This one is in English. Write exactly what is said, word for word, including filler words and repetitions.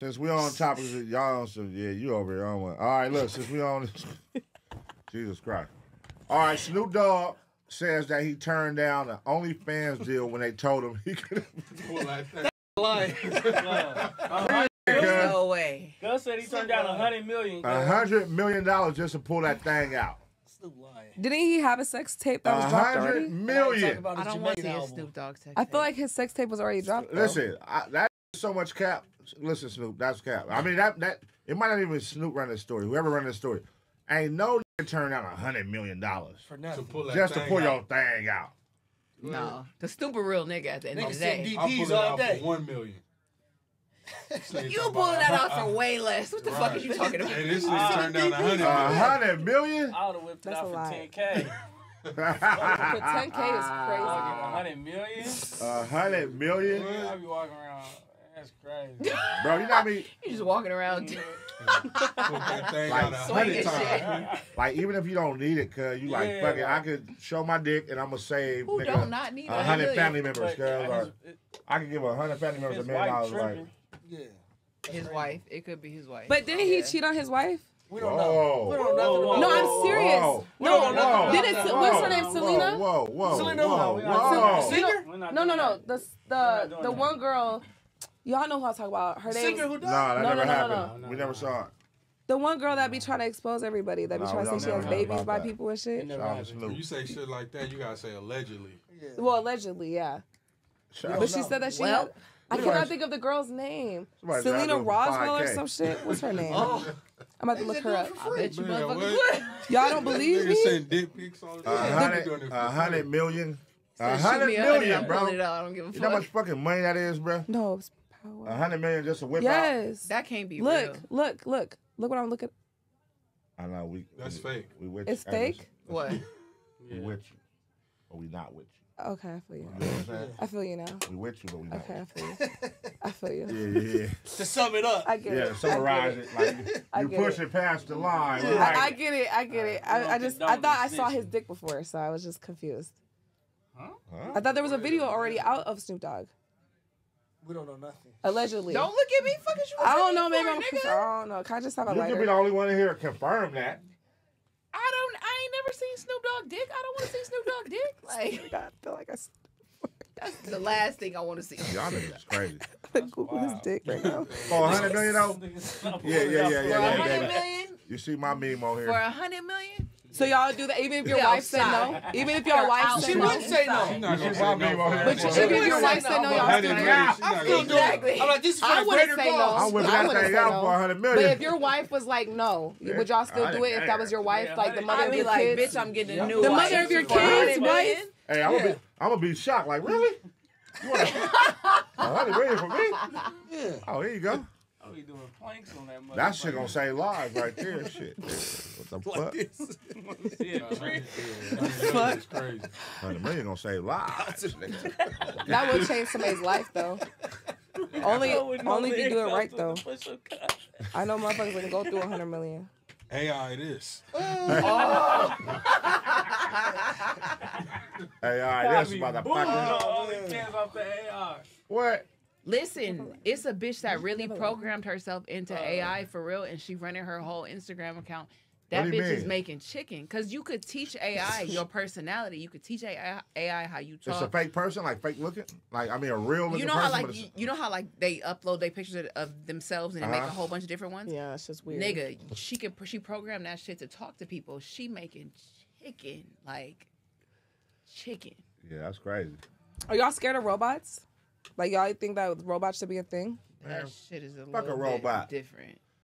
Since we on topics, y'all on some, yeah, you over here on one. All right, look, since we on this, Jesus Christ. All right, Snoop Dogg says that he turned down an OnlyFans deal when they told him he could have. Lying. No way. Gus said he turned down a hundred million. A hundred million dollars just to pull that thing out. Snoop lying. Didn't he have a sex tape that was dropped already? A hundred million. I don't want to see a Snoop Dogg sex tape. I feel like his sex tape was already dropped. Listen, I, that's so much cap. Listen, Snoop, that's cap. I mean, that that it might not even be Snoop running the story. Whoever running the story, ain't no nigga turned down a hundred million dollars for nothing. To pull that just thing to pull your out. thing out. No, no. The stupid real nigga at the end nigga of the day. I'm pulling all out day. For one million. You pulled that out for way less. What the right. fuck are you talking about? Hey, this is uh, turned down one hundred million. one hundred million? I would have whipped it out for lie. ten K. For ten K is crazy. one hundred million? one hundred million? I be walking around. That's crazy. Bro, you know what I mean? You're just walking around. that thing like, out swinging shit. Like, even if you don't need it, cuz, you yeah, like, fuck it, I could show my dick and I'm going to save who nigga, don't not need one hundred family members, cuz. Like, I could give one hundred family members a million dollars. Like, yeah. His crazy. wife. It could be his wife. But didn't he yeah. cheat on his wife? We don't whoa. know. We don't know. Whoa. No, I'm serious. Whoa. No, whoa. no. Did it? What's her name? Whoa. Selena? Whoa, whoa. Selena? Whoa. whoa. Singer? No, no, no. The the the one girl. Y'all know who I talk about. Her name. Singer who died? Nah, that no, that never no, happened. No, no, no. We never saw it. The one girl that be trying to expose everybody, that be no, trying to say she has babies by that. people and shit. When you say shit like that, you gotta say allegedly. Yeah. Well, allegedly, yeah. But she said that she. I cannot Somebody, think of the girl's name. Selena Roswell or some shit. What's her name? Oh. I'm about to look her up. I bet you motherfuckers would. Y'all don't believe me? A hundred million. A hundred million, bro. I don't give a fuck. You know how much fucking money that is, bro? No, it's power. A hundred million just to whip yes. out? Yes. That can't be look, real. Look, look, look. Look what I'm looking at. I know. We, That's we, fake. We with it's you. fake? What? We with you. Or we not with you. Okay, I feel you. you know I feel you now. We with you, but we not. Okay, I feel you. I feel you. Yeah, yeah, yeah. To sum it up. I get yeah, it. Yeah, summarize it. it. Like, I you push it. it past the line. Yeah. Right? I, I get it. I get it. I, I, I just, I thought I saw his dick before, so I was just confused. Huh? huh? I thought there was a video already out of Snoop Dogg. We don't know nothing. Allegedly. Don't look at me. Fuck you. I don't know. Maybe I'm confused. I don't know. Can I just talk about lighter? You could be the only one in here to confirm that. I don't. I ain't never seen Snoop Dogg dick. I don't want to see Snoop Dogg dick. Like, I feel like I. That's the last thing I want to see. Y'all niggas crazy. I'm gonna Google his dick right now. For a hundred million dollars. Yeah, yeah, yeah, yeah. For yeah, a hundred million. You see my meme on here. For a hundred million. So y'all do that even if your yeah, wife said no. Even if your wife said no. She wouldn't say no. But even if your wife said no, y'all still do it. I still do it. I'm like, this is for a greater cause. I wouldn't say no. I wouldn't say no. But if your wife was like no, would y'all still do it if that was your wife? Like the mother of your kids? Bitch, I'm getting a new wife. The mother of your kids, wife? Hey, I'm gonna be, I'm gonna be shocked. Like, really? You want a hundred million for me? Yeah. Oh, here you go. Oh, you doing planks on that motherfucker. That shit gonna say live right there. Shit. What the fuck? This. Yeah, right. yeah, fuck. Crazy. one hundred million gonna say lives. That would change somebody's life though. Only, only if you do it right though. I know motherfuckers gonna go through one hundred million. A I it is. Oh. A I this motherfucker. All the kids off the A I. What? Listen, it's a bitch that really programmed herself into A I for real, and she running her whole Instagram account. That bitch mean? is making chicken. Because you could teach A I your personality. You could teach A I how you talk. It's a fake person? Like fake looking? Like, I mean, a real looking you know person? How, like, you, you know how like they upload their pictures of themselves and they uh-huh. make a whole bunch of different ones? Yeah, it's just weird. Nigga, she, could, she programmed that shit to talk to people. She making chicken. Like, chicken. Yeah, that's crazy. Are y'all scared of robots? Like, y'all think that robots should be a thing? That Man, shit is a little a bit robot. different.